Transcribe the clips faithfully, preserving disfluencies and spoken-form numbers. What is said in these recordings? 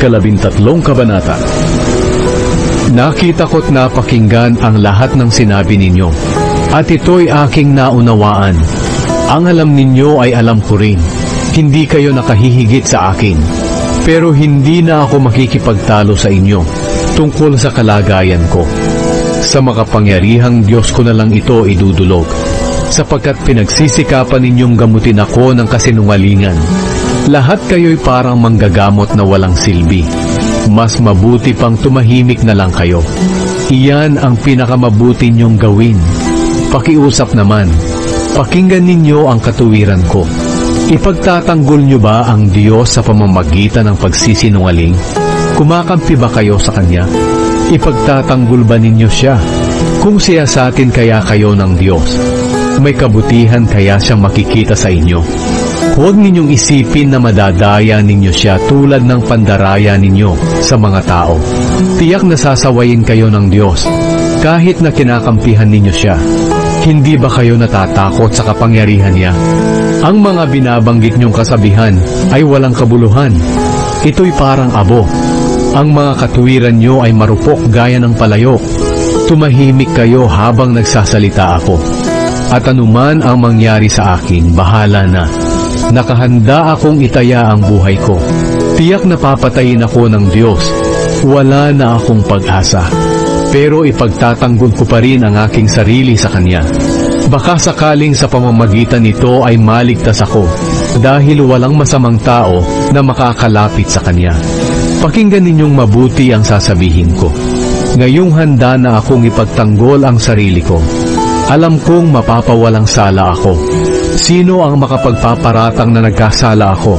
ikalabintatlong kabanata. Nakita ko't napakinggan ang lahat ng sinabi ninyo, at ito'y aking naunawaan. Ang alam ninyo ay alam ko rin. Hindi kayo nakahihigit sa akin, pero hindi na ako makikipagtalo sa inyo tungkol sa kalagayan ko. Sa makapangyarihang Diyos ko na lang ito idudulog, sapagkat pinagsisikapan ninyong gamutin ako ng kasinungalingan. Lahat kayo'y parang manggagamot na walang silbi. Mas mabuti pang tumahimik na lang kayo. Iyan ang pinakamabuti niyong gawin. Pakiusap naman. Pakinggan ninyo ang katuwiran ko. Ipagtatanggol niyo ba ang Diyos sa pamamagitan ng pagsisinungaling? Kumakampi ba kayo sa Kanya? Ipagtatanggol ba ninyo Siya? Kung siya sa atin kaya kayo ng Diyos, may kabutihan kaya siyang makikita sa inyo. Huwag ninyong isipin na madadaya ninyo siya tulad ng pandaraya ninyo sa mga tao. Tiyak na sasawayin kayo ng Diyos kahit na kinakampihan ninyo siya. Hindi ba kayo natatakot sa kapangyarihan niya? Ang mga binabanggit niyong kasabihan ay walang kabuluhan. Ito'y parang abo. Ang mga katuwiran niyo ay marupok gaya ng palayok. Tumahimik kayo habang nagsasalita ako. At anuman ang mangyari sa akin, bahala na. Nakahanda akong itaya ang buhay ko. Tiyak na papatayin ako ng Diyos. Wala na akong pag-asa. Pero ipagtatanggol ko pa rin ang aking sarili sa Kanya. Baka sakaling sa pamamagitan nito ay maligtas ako, dahil walang masamang tao na makakalapit sa Kanya. Pakinggan ninyong mabuti ang sasabihin ko. Ngayong handa na akong ipagtanggol ang sarili ko. Alam kong mapapawalang sala ako. Sino ang makapagpaparatang na nagkasala ako?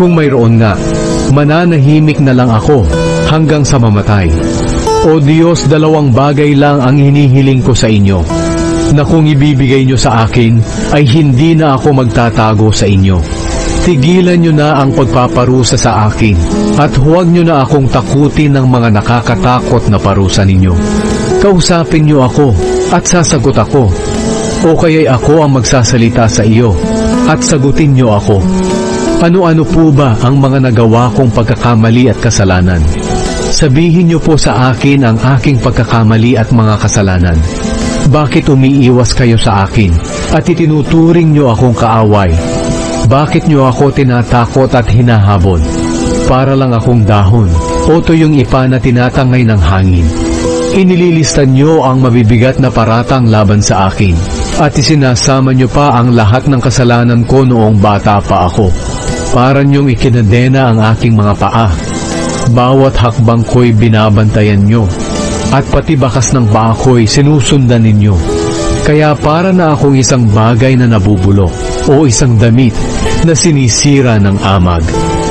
Kung mayroon nga, mananahimik na lang ako hanggang sa mamatay. O Diyos, dalawang bagay lang ang hinihiling ko sa inyo, na kung ibibigay niyo sa akin, ay hindi na ako magtatago sa inyo. Tigilan niyo na ang pagpaparusa sa akin, at huwag niyo na akong takutin ng mga nakakatakot na parusa ninyo. Kausapin niyo ako, at sasagot ako. O kaya'y ako ang magsasalita sa iyo, at sagutin niyo ako. Ano-ano po ba ang mga nagawa kong pagkakamali at kasalanan? Sabihin niyo po sa akin ang aking pagkakamali at mga kasalanan. Bakit umiiwas kayo sa akin, at itinuturing niyo akong kaaway? Bakit niyo ako tinatakot at hinahabol? Para lang akong dahon, o tuyong ipa na tinatangay ng hangin. Inililista niyo ang mabibigat na paratang laban sa akin, at isinasama niyo pa ang lahat ng kasalanan ko noong bata pa ako. Para niyong ikinadena ang aking mga paa. Bawat hakbang ko'y binabantayan niyo, at pati bakas ng paa ko'y sinusundan ninyo. Kaya para na akong isang bagay na nabubulok, o isang damit na sinisira ng amag.